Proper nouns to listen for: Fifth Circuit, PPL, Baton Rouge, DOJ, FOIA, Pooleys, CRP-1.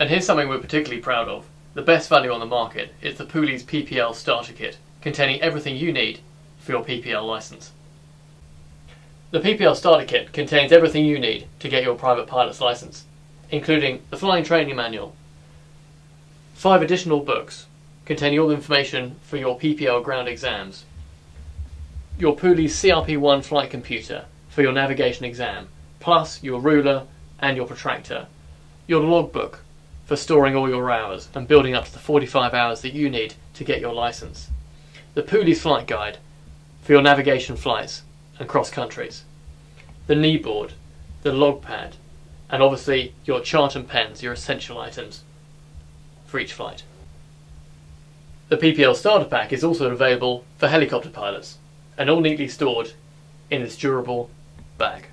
And here's something we're particularly proud of. The best value on the market is the Pooleys PPL starter kit, containing everything you need for your PPL license. The PPL starter kit contains everything you need to get your private pilot's license, including the flying training manual, 5 additional books containing all the information for your PPL ground exams, your Pooleys CRP-1 flight computer for your navigation exam, plus your ruler and your protractor, your logbook for storing all your hours and building up to the 45 hours that you need to get your license, the Pooleys flight guide for your navigation flights and cross countries, the kneeboard, the log pad, and obviously your chart and pens, your essential items for each flight. The PPL starter pack is also available for helicopter pilots and all neatly stored in this durable bag.